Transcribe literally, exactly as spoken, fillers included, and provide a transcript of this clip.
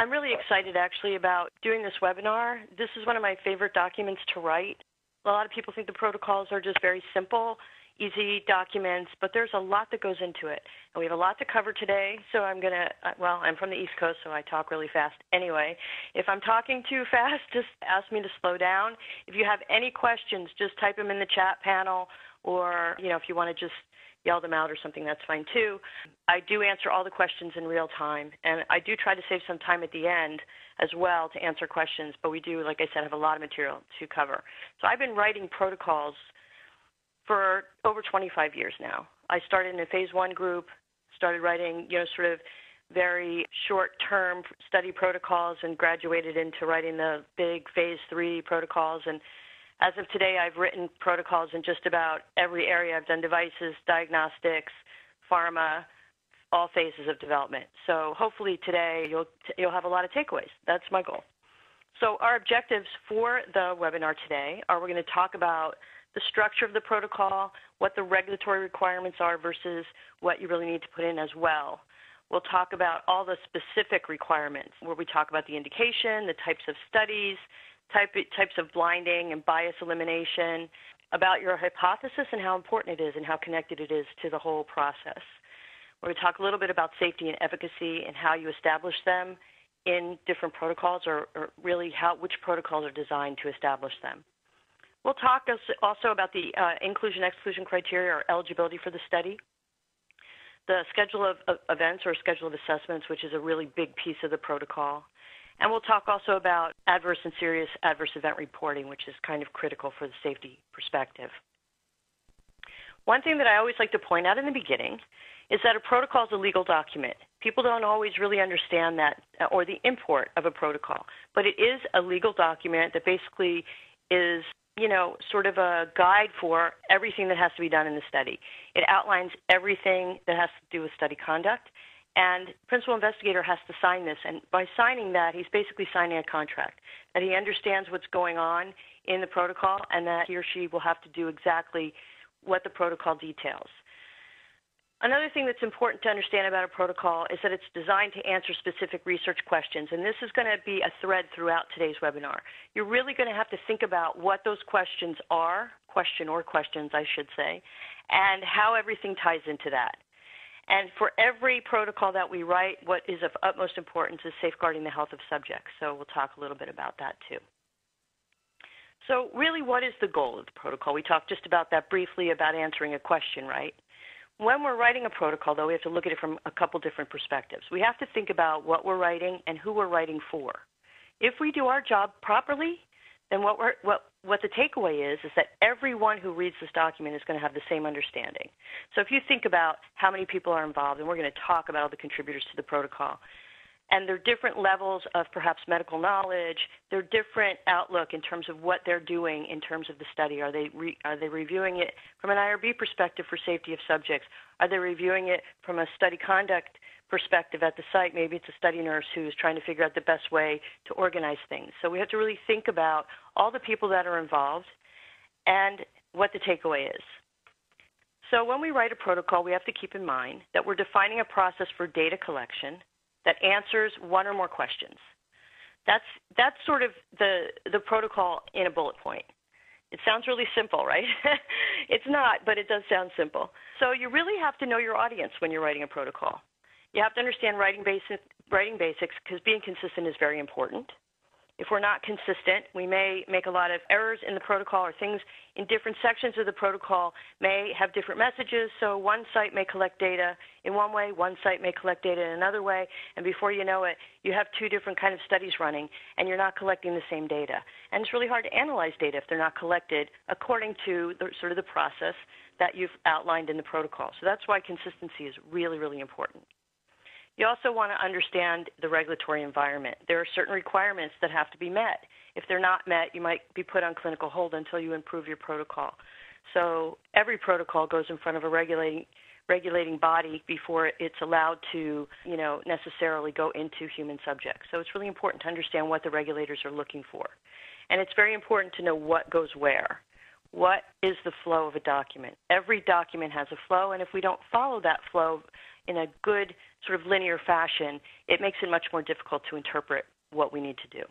I'm really excited, actually, about doing this webinar. This is one of my favorite documents to write. A lot of people think the protocols are just very simple, easy documents, but there's a lot that goes into it. And we have a lot to cover today, so I'm going to, well, I'm from the East Coast, so I talk really fast anyway. If I'm talking too fast, just ask me to slow down. If you have any questions, just type them in the chat panel, or, you know, if you want to just yell them out or something, that's fine too. I do answer all the questions in real time, and I do try to save some time at the end as well to answer questions, but we do, like I said, have a lot of material to cover. So I've been writing protocols for over twenty-five years now. I started in a phase one group, started writing, you know, sort of very short-term study protocols, and graduated into writing the big phase three protocols. And as of today, I've written protocols in just about every area. I've done devices, diagnostics, pharma, all phases of development. So hopefully today you'll, you'll have a lot of takeaways. That's my goal. So our objectives for the webinar today are we're going to talk about the structure of the protocol, what the regulatory requirements are versus what you really need to put in as well. We'll talk about all the specific requirements, where we talk about the indication, the types of studies, Type, types of blinding and bias elimination, about your hypothesis and how important it is and how connected it is to the whole process. We're going to talk a little bit about safety and efficacy and how you establish them in different protocols, or, or really how which protocols are designed to establish them. We'll talk also about the uh, inclusion-exclusion criteria or eligibility for the study, the schedule of, of events or schedule of assessments, which is a really big piece of the protocol. And we'll talk also about adverse and serious adverse event reporting, which is kind of critical for the safety perspective. One thing that I always like to point out in the beginning is that a protocol is a legal document. People don't always really understand that, or the import of a protocol, but it is a legal document that basically is, you know, sort of a guide for everything that has to be done in the study. It outlines everything that has to do with study conduct. And principal investigator has to sign this, and by signing that, he's basically signing a contract, that he understands what's going on in the protocol and that he or she will have to do exactly what the protocol details. Another thing that's important to understand about a protocol is that it's designed to answer specific research questions, and this is going to be a thread throughout today's webinar. You're really going to have to think about what those questions are, question or questions, I should say, and how everything ties into that. And for every protocol that we write, what is of utmost importance is safeguarding the health of subjects. So we'll talk a little bit about that too. So really, what is the goal of the protocol? We talked just about that briefly, about answering a question, right? When we're writing a protocol, though, we have to look at it from a couple different perspectives. We have to think about what we're writing and who we're writing for. If we do our job properly, then what, we're, what, what the takeaway is is that everyone who reads this document is going to have the same understanding. So if you think about how many people are involved, and we're going to talk about all the contributors to the protocol, and their different levels of perhaps medical knowledge, their different outlook in terms of what they're doing in terms of the study. Are they, re, are they reviewing it from an I R B perspective for safety of subjects? Are they reviewing it from a study conduct perspective at the site? Maybe it's a study nurse who's trying to figure out the best way to organize things. So we have to really think about all the people that are involved and what the takeaway is. So when we write a protocol, we have to keep in mind that we're defining a process for data collection that answers one or more questions. That's, that's sort of the, the protocol in a bullet point. It sounds really simple, right? It's not, but it does sound simple. So you really have to know your audience when you're writing a protocol. You have to understand writing, basic, writing basics, because being consistent is very important. If we're not consistent, we may make a lot of errors in the protocol, or things in different sections of the protocol may have different messages. So one site may collect data in one way, one site may collect data in another way, and before you know it, you have two different kinds of studies running, and you're not collecting the same data. And it's really hard to analyze data if they're not collected according to the, sort of the process that you've outlined in the protocol. So that's why consistency is really, really important. You also want to understand the regulatory environment. There are certain requirements that have to be met. If they're not met, you might be put on clinical hold until you improve your protocol. So every protocol goes in front of a regulating, regulating body before it's allowed to, you know, necessarily go into human subjects. So it's really important to understand what the regulators are looking for. And it's very important to know what goes where. What is the flow of a document? Every document has a flow, and if we don't follow that flow in a good sort of linear fashion, it makes it much more difficult to interpret what we need to do.